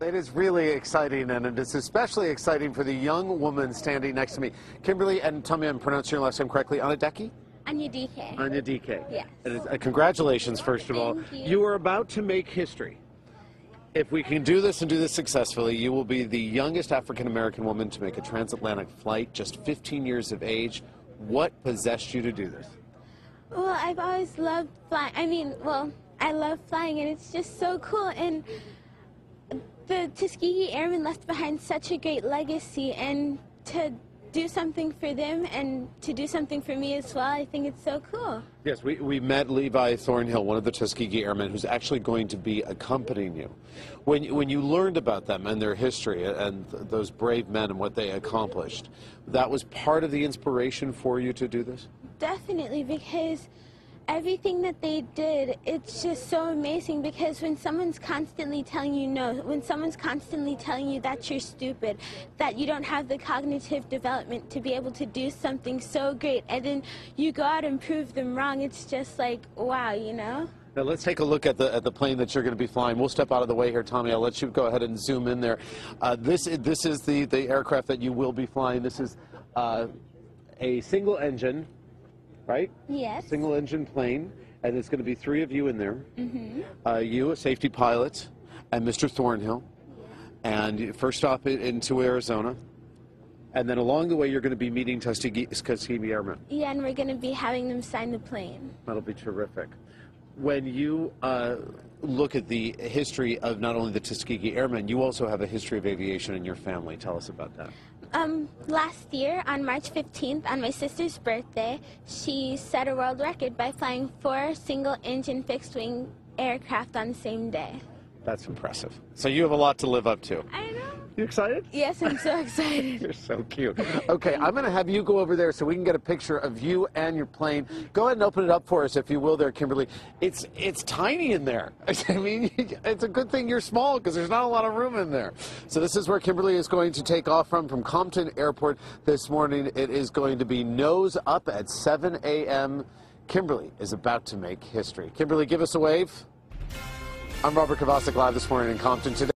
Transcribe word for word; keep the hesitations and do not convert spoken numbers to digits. It is really exciting, and it is especially exciting for the young woman standing next to me. Kimberly, and tell me I'm pronouncing your last name correctly, Anyadike? Anyadike. Anyadike. Yes. And, uh, congratulations, first of all. Thank you. You are about to make history. If we can do this and do this successfully, you will be the youngest African-American woman to make a transatlantic flight, just fifteen years of age. What possessed you to do this? Well, I've always loved flying. I mean, well, I love flying, and it's just so cool. And the Tuskegee Airmen left behind such a great legacy, and to do something for them and to do something for me as well, I think it's so cool. Yes, we, we met Levi Thornhill, one of the Tuskegee Airmen, who's actually going to be accompanying you. When, when you learned about them and their history and th those brave men and what they accomplished, that was part of the inspiration for you to do this? Definitely, because everything that they did, it's just so amazing, because when someone's constantly telling you no, when someone's constantly telling you that you're stupid, that you don't have the cognitive development to be able to do something so great, and then you go out and prove them wrong, it's just like, wow, you know? Now let's take a look at the at the plane that you're going to be flying. We'll step out of the way here, Tommy. I'll let you go ahead and zoom in there. Uh, this, this is the, the aircraft that you will be flying. This is uh, a single engine. Right? Yes. Single engine plane, and there's going to be three of you in there. Mm-hmm. Uh, you, a safety pilot, and Mister Thornhill, and first off into Arizona, and then along the way you're going to be meeting Tuskegee Airmen. Yeah, and we're going to be having them sign the plane. That'll be terrific. When you uh, look at the history of not only the Tuskegee Airmen, you also have a history of aviation in your family. Tell us about that. Um, last year, on March fifteenth, on my sister's birthday, she set a world record by flying four single-engine fixed-wing aircraft on the same day. That's impressive. So you have a lot to live up to. I know. You excited? Yes, I'm so excited. You're so cute. Okay, I'm going to have you go over there so we can get a picture of you and your plane. Go ahead and open it up for us, if you will, there, Kimberly. It's it's tiny in there. I mean, it's a good thing you're small, because there's not a lot of room in there. So this is where Kimberly is going to take off from, from Compton Airport this morning. It is going to be nose up at seven A M Kimberly is about to make history. Kimberly, give us a wave. I'm Robert Kovacic, live this morning in Compton today.